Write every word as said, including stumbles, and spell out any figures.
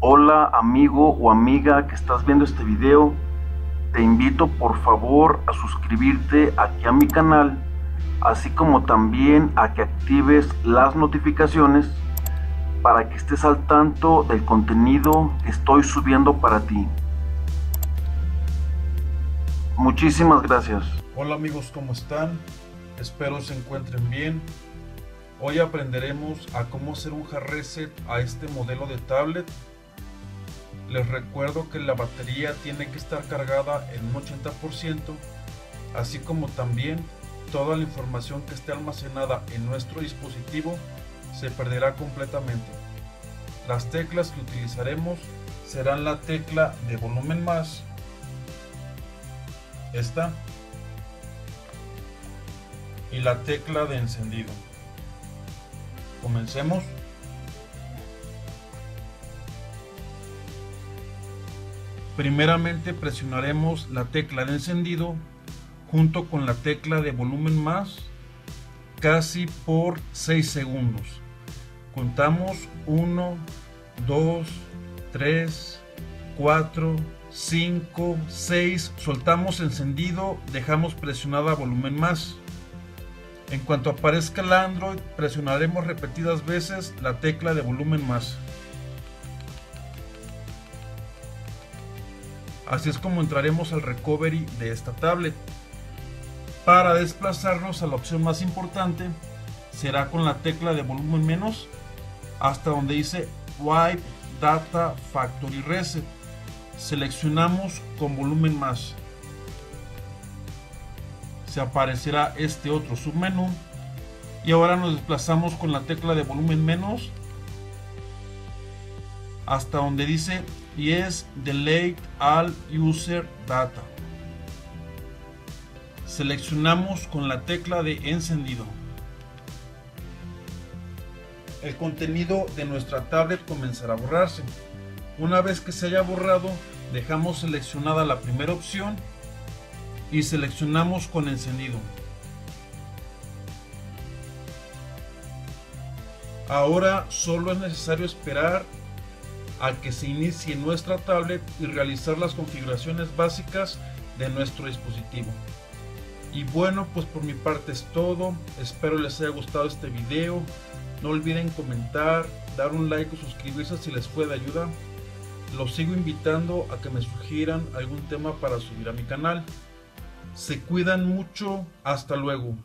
Hola amigo o amiga que estás viendo este video, te invito por favor a suscribirte aquí a mi canal, así como también a que actives las notificaciones para que estés al tanto del contenido que estoy subiendo para ti. Muchísimas gracias. Hola amigos, ¿cómo están? Espero se encuentren bien. Hoy aprenderemos a cómo hacer un hard reset a este modelo de tablet. Les recuerdo que la batería tiene que estar cargada en un ochenta por ciento, así como también toda la información que esté almacenada en nuestro dispositivo se perderá completamente. Las teclas que utilizaremos serán la tecla de volumen más, esta, y la tecla de encendido. Comencemos. Primeramente presionaremos la tecla de encendido junto con la tecla de volumen más casi por seis segundos. Contamos uno, dos, tres, cuatro, cinco, seis. Soltamos encendido, dejamos presionada volumen más. En cuanto aparezca el Android, presionaremos repetidas veces la tecla de volumen más. Así es como entraremos al recovery de esta tablet. Para desplazarnos a la opción más importante, será con la tecla de volumen menos hasta donde dice Wipe Data Factory Reset. Seleccionamos con volumen más. Se aparecerá este otro submenú y ahora nos desplazamos con la tecla de volumen menos hasta donde dice Yes Delete All User Data. Seleccionamos con la tecla de encendido. El contenido de nuestra tablet comenzará a borrarse. Una vez que se haya borrado, dejamos seleccionada la primera opción y seleccionamos con encendido. Ahora solo es necesario esperar a que se inicie nuestra tablet y realizar las configuraciones básicas de nuestro dispositivo. Y bueno, pues por mi parte es todo. Espero les haya gustado este video. No olviden comentar, dar un like o suscribirse si les fue de ayuda. Los sigo invitando a que me sugieran algún tema para subir a mi canal. Se cuidan mucho, hasta luego.